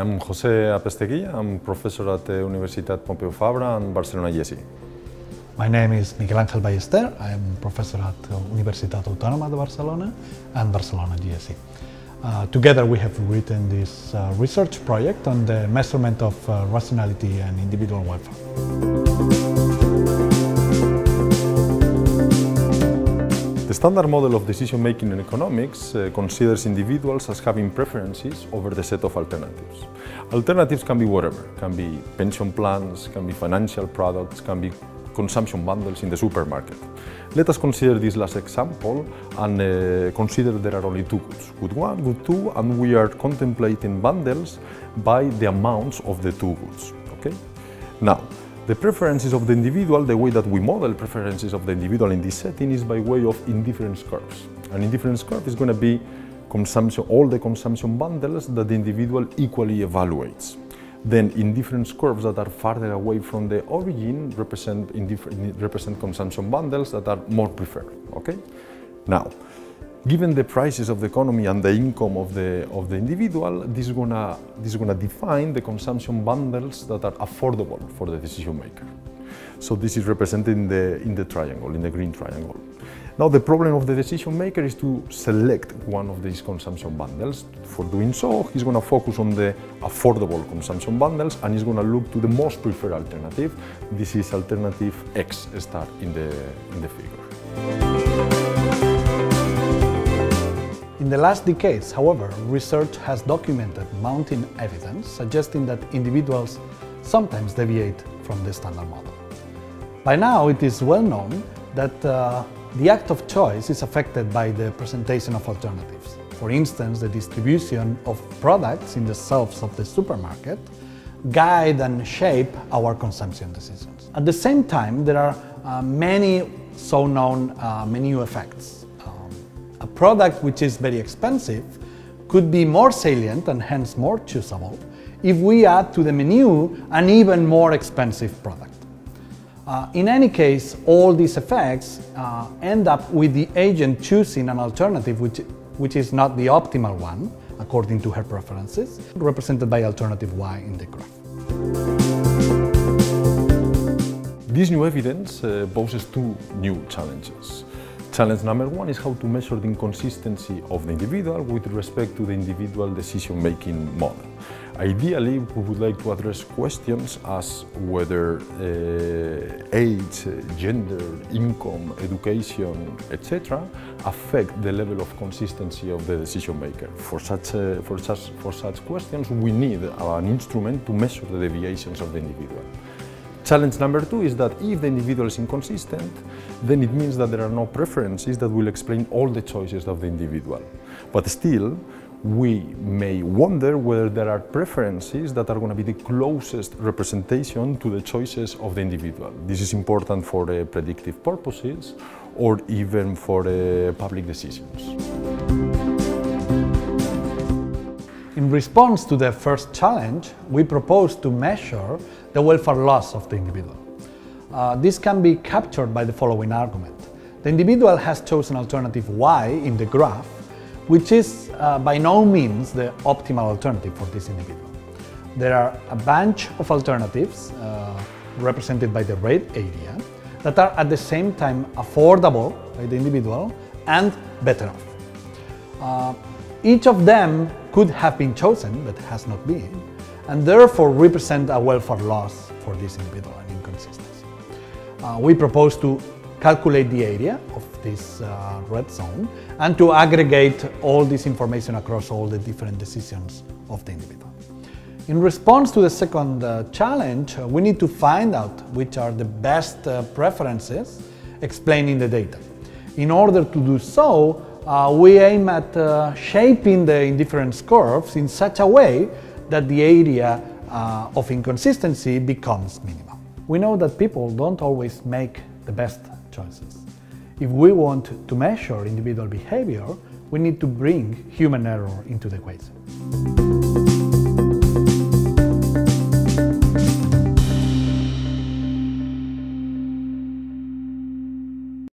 I'm José Apesteguia. I'm professor at the Universitat Pompeu Fabra in Barcelona, Jesi. My name is Miguel Ángel Ballester. I'm professor at the Universitat Autònoma de Barcelona and Barcelona, Jesi. Together we have written this research project on the measurement of rationality and individual welfare. The standard model of decision-making in economics considers individuals as having preferences over the set of alternatives. Alternatives can be whatever, can be pension plans, can be financial products, can be consumption bundles in the supermarket. Let us consider this last example and consider there are only two goods, good one, good two, and we are contemplating bundles by the amounts of the two goods. Okay? Now, the preferences of the individual, the way that we model preferences of the individual in this setting is by way of indifference curves. An indifference curve is going to be consumption, all the consumption bundles that the individual equally evaluates. Then indifference curves that are farther away from the origin represent consumption bundles that are more preferred. Okay? Now, given the prices of the economy and the income of the individual, this is gonna define the consumption bundles that are affordable for the decision maker. So this is represented in the triangle, in the green triangle. Now the problem of the decision maker is to select one of these consumption bundles. For doing so, he's gonna focus on the affordable consumption bundles and he's gonna look to the most preferred alternative. This is alternative X star in the figure. In the last decades, however, research has documented mounting evidence suggesting that individuals sometimes deviate from the standard model. By now, it is well known that the act of choice is affected by the presentation of alternatives. For instance, the distribution of products in the shelves of the supermarket guide and shape our consumption decisions. At the same time, there are many so-known menu effects. A product which is very expensive could be more salient and hence more choosable if we add to the menu an even more expensive product. In any case, all these effects end up with the agent choosing an alternative which is not the optimal one, according to her preferences, represented by alternative Y in the graph. This new evidence poses two new challenges. Challenge number one is how to measure the inconsistency of the individual with respect to the individual decision-making model. Ideally, we would like to address questions as whether age, gender, income, education, etc. affect the level of consistency of the decision-maker. For such questions, we need an instrument to measure the deviations of the individual. Challenge number two is that if the individual is inconsistent, then it means that there are no preferences that will explain all the choices of the individual. But still, we may wonder whether there are preferences that are going to be the closest representation to the choices of the individual. This is important for predictive purposes or even for public decisions. In response to the first challenge, we propose to measure the welfare loss of the individual. This can be captured by the following argument. The individual has chosen alternative Y in the graph, which is by no means the optimal alternative for this individual. There are a bunch of alternatives, represented by the red area, that are at the same time affordable by the individual and better off. Each of them could have been chosen, but has not been, and therefore represent a welfare loss for this individual and inconsistency. We propose to calculate the area of this red zone and to aggregate all this information across all the different decisions of the individual. In response to the second challenge, we need to find out which are the best preferences explaining the data. In order to do so, we aim at shaping the indifference curves in such a way that the area of inconsistency becomes minimal. We know that people don't always make the best choices. If we want to measure individual behavior, we need to bring human error into the equation.